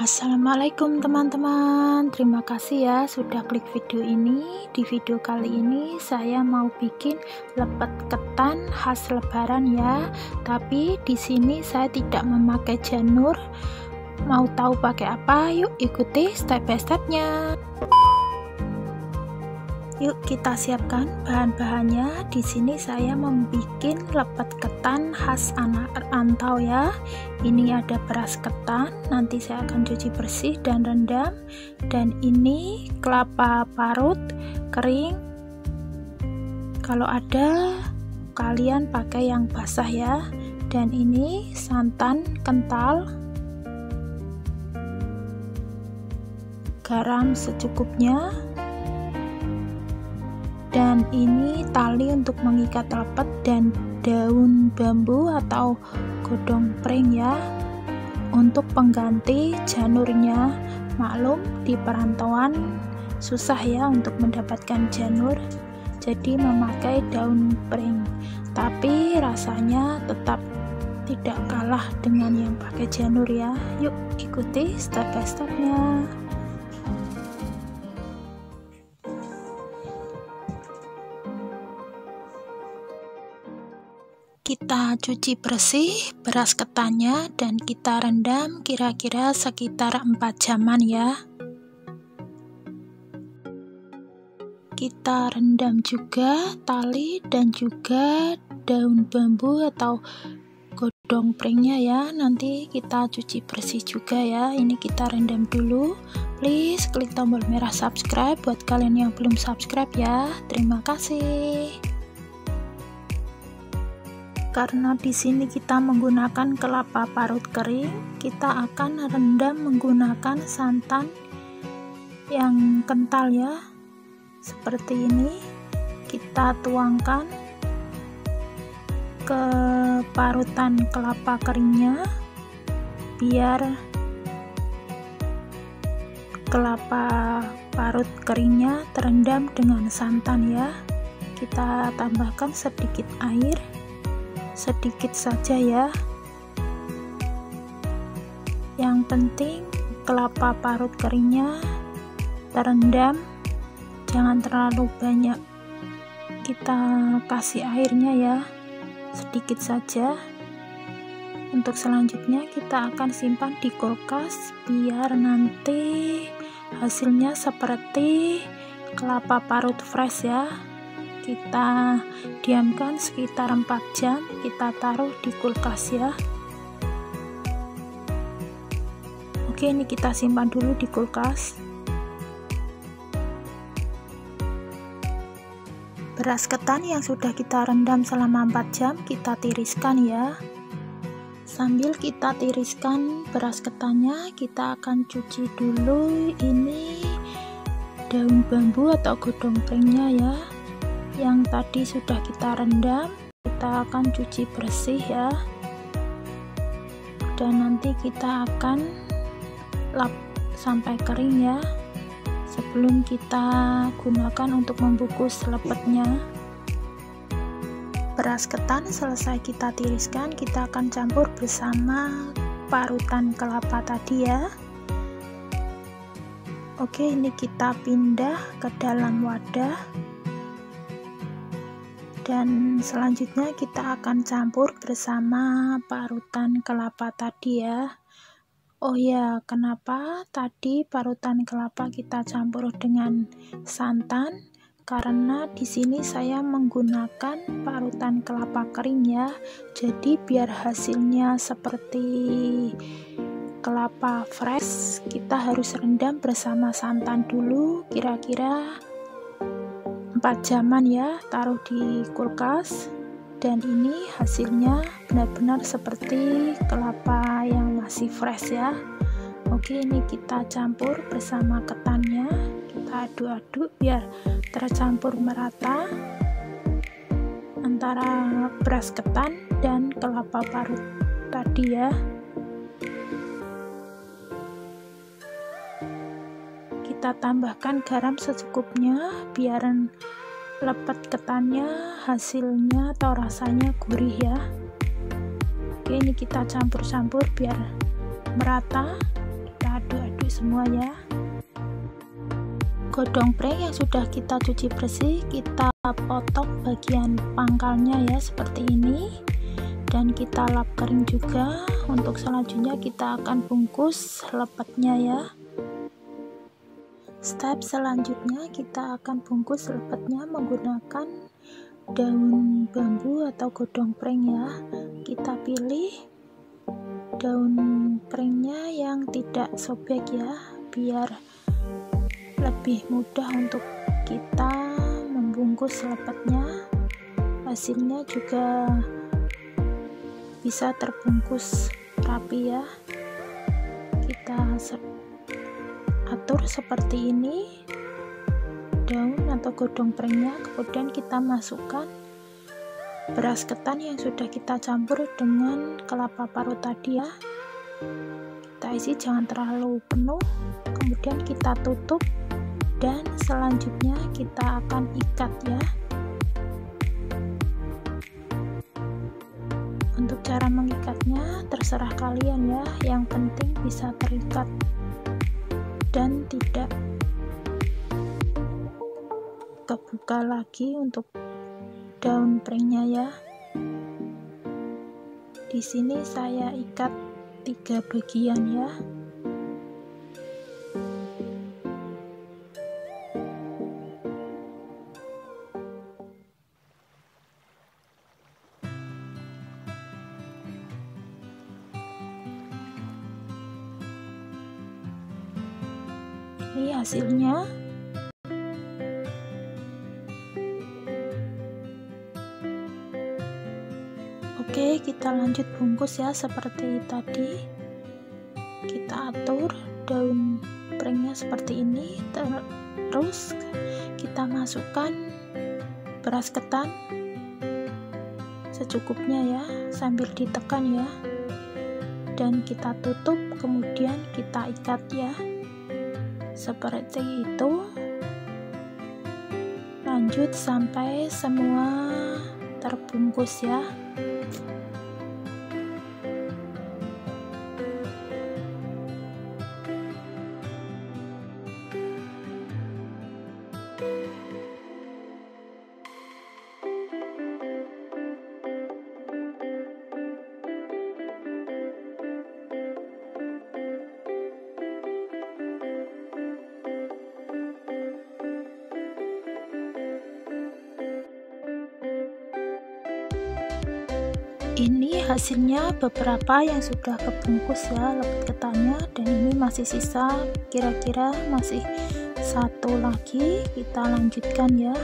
Assalamualaikum teman-teman, terima kasih ya sudah klik video ini. Di video kali ini saya mau bikin lepet ketan khas lebaran ya, tapi di sini saya tidak memakai janur. Mau tahu pakai apa? Yuk ikuti step by stepnya. Yuk kita siapkan bahan-bahannya. Di sini saya membuat lepet ketan khas anak rantau ya. Ini ada beras ketan, nanti saya akan cuci bersih dan rendam. Dan ini kelapa parut kering. Kalau ada kalian pakai yang basah ya. Dan ini santan kental, garam secukupnya. Dan ini tali untuk mengikat lepet dan daun bambu atau godong pring ya, untuk pengganti janurnya. Maklum di perantauan susah ya untuk mendapatkan janur, jadi memakai daun pring, tapi rasanya tetap tidak kalah dengan yang pakai janur ya. Yuk ikuti step by stepnya. Kita cuci bersih beras ketannya dan kita rendam kira-kira sekitar 4 jaman ya. Kita rendam juga tali dan juga daun bambu atau godong pringnya ya. Nanti kita cuci bersih juga ya. Ini kita rendam dulu. Please klik tombol merah subscribe buat kalian yang belum subscribe ya. Terima kasih. Karena di sini kita menggunakan kelapa parut kering, kita akan rendam menggunakan santan yang kental ya, seperti ini. Kita tuangkan ke parutan kelapa keringnya biar kelapa parut keringnya terendam dengan santan ya. Kita tambahkan sedikit air, sedikit saja ya. Yang penting kelapa parut keringnya terendam, jangan terlalu banyak. Kita kasih airnya ya, sedikit saja. Untuk selanjutnya kita akan simpan di kulkas biar nanti hasilnya seperti kelapa parut fresh ya. Kita diamkan sekitar 4 jam, kita taruh di kulkas ya. Oke, ini kita simpan dulu di kulkas. Beras ketan yang sudah kita rendam selama 4 jam kita tiriskan ya. Sambil kita tiriskan beras ketannya, kita akan cuci dulu ini daun bambu atau godong pringnya ya, yang tadi sudah kita rendam. Kita akan cuci bersih ya, dan nanti kita akan lap sampai kering ya, sebelum kita gunakan untuk membungkus lepetnya. Beras ketan selesai kita tiriskan, kita akan campur bersama parutan kelapa tadi ya. Oke, ini kita pindah ke dalam wadah. Dan selanjutnya kita akan campur bersama parutan kelapa tadi ya. Oh ya, kenapa tadi parutan kelapa kita campur dengan santan? Karena di sini saya menggunakan parutan kelapa kering ya. Jadi biar hasilnya seperti kelapa fresh, kita harus rendam bersama santan dulu kira-kira 4 jaman ya, taruh di kulkas. Dan ini hasilnya benar-benar seperti kelapa yang masih fresh ya. Oke, ini kita campur bersama ketannya, kita aduk-aduk biar tercampur merata antara beras ketan dan kelapa parut tadi ya. Kita tambahkan garam secukupnya biar lepet ketannya hasilnya atau rasanya gurih ya. Oke, ini kita campur-campur biar merata. Kita semua ya. Godong pring yang sudah kita cuci bersih, kita potong bagian pangkalnya ya seperti ini, dan kita lap kering juga. Untuk selanjutnya kita akan bungkus lepetnya ya. Step selanjutnya kita akan bungkus lepetnya menggunakan daun bambu atau godong pring ya. Kita pilih daun pringnya yang tidak sobek ya, biar lebih mudah untuk kita membungkus lepetnya. Hasilnya juga bisa terbungkus rapi ya. Kita atur seperti ini daun atau godong pringnya, kemudian kita masukkan beras ketan yang sudah kita campur dengan kelapa parut tadi ya. Kita isi, jangan terlalu penuh, kemudian kita tutup, dan selanjutnya kita akan ikat ya. Untuk cara mengikatnya terserah kalian ya, yang penting bisa terikat dan tidak kebuka lagi untuk daun pringnya ya. Di sini saya ikat 3 bagian ya. Ini hasilnya. Oke, kita lanjut bungkus ya seperti tadi. Kita atur daun pringnya seperti ini, terus kita masukkan beras ketan secukupnya ya, sambil ditekan ya, dan kita tutup, kemudian kita ikat ya. Seperti itu, lanjut sampai semua terbungkus ya. Ini hasilnya beberapa yang sudah kebungkus ya lepet ketannya, dan ini masih sisa, kira-kira masih 1 lagi. Kita lanjutkan ya,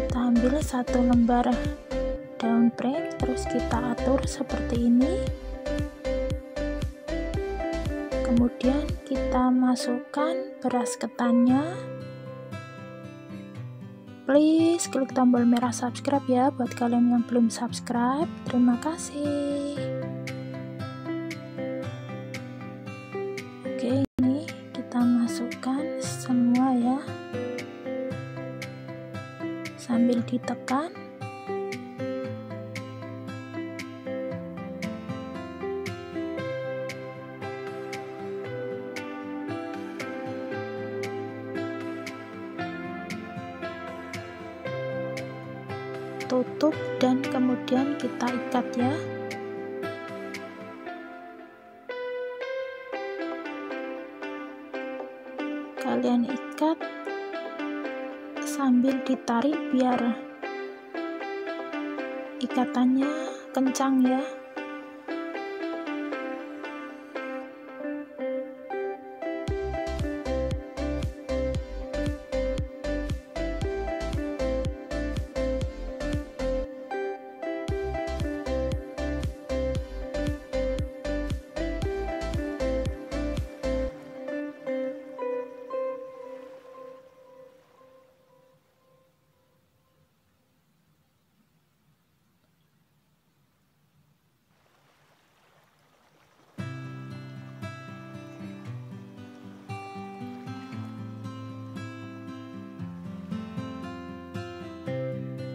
kita ambil 1 lembar daun pring, terus kita atur seperti ini, kemudian kita masukkan beras ketannya. Please klik tombol merah subscribe ya buat kalian yang belum subscribe. Terima kasih. Oke, ini kita masukkan semua ya, sambil ditekan. Tutup dan kemudian kita ikat ya. Kalian ikat sambil ditarik biar ikatannya kencang ya.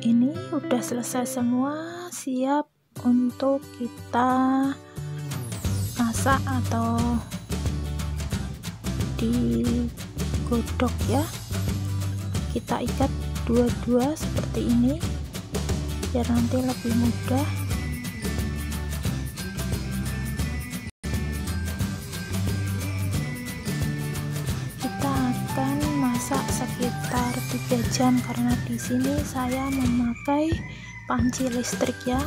Ini udah selesai semua, siap untuk kita masak atau digodok ya, kita ikat dua-dua seperti ini biar nanti lebih mudah. Kita akan masak sekitar 3 jam karena di sini saya memakai panci listrik ya.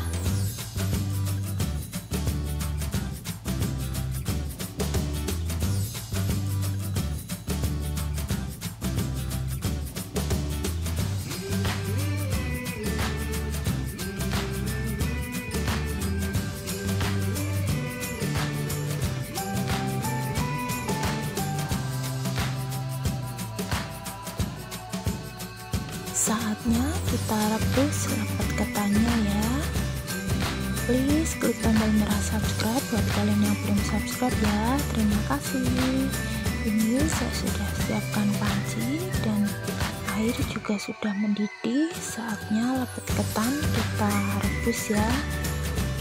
Saatnya kita rebus lepet ketannya ya. Please klik tombol merah subscribe buat kalian yang belum subscribe ya. Terima kasih. Ini saya sudah siapkan panci dan air juga sudah mendidih. Saatnya lepet ketan kita rebus ya.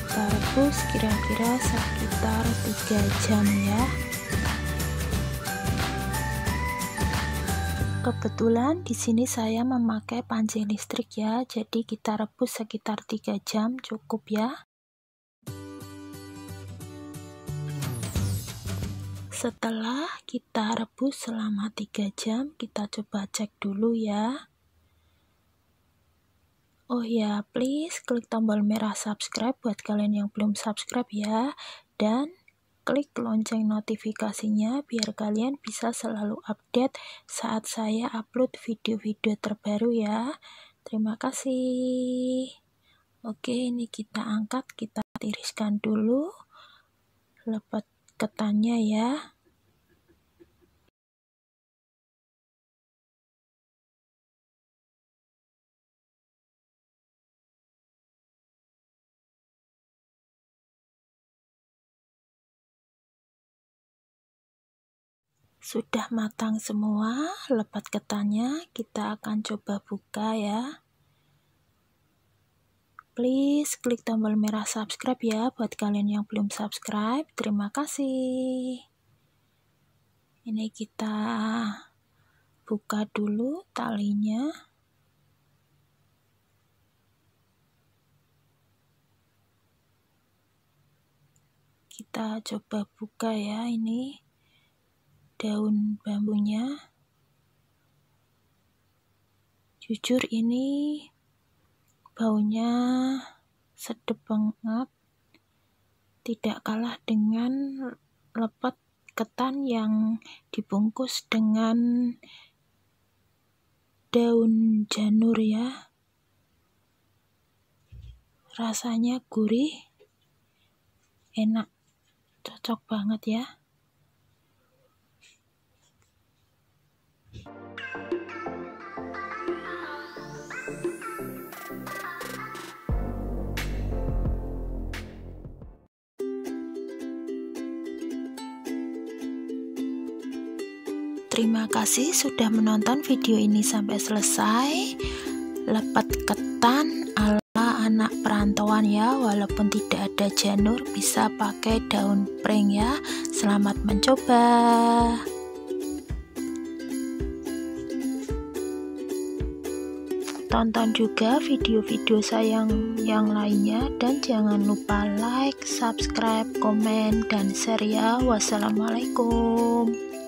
Kita rebus kira-kira sekitar 3 jam ya. Kebetulan di sini saya memakai panci listrik ya, jadi kita rebus sekitar 3 jam cukup ya. Setelah kita rebus selama 3 jam, kita coba cek dulu ya. Oh ya, please klik tombol merah subscribe buat kalian yang belum subscribe ya, dan klik lonceng notifikasinya biar kalian bisa selalu update saat saya upload video-video terbaru ya. Terima kasih. Oke, ini kita angkat, kita tiriskan dulu lepet ketannya ya. Sudah matang semua lepet ketannya, kita akan coba buka ya. Please klik tombol merah subscribe ya buat kalian yang belum subscribe. Terima kasih. Ini kita buka dulu talinya. Kita coba buka ya, ini daun bambunya. Jujur ini baunya sedep banget, tidak kalah dengan lepet ketan yang dibungkus dengan daun janur ya. Rasanya gurih, enak, cocok banget ya. Terima kasih sudah menonton video ini sampai selesai. Lepet ketan ala anak perantauan ya, walaupun tidak ada janur bisa pakai daun pring ya. Selamat mencoba. Tonton juga video-video saya yang lainnya dan jangan lupa like, subscribe, komen, dan share ya. Wassalamualaikum.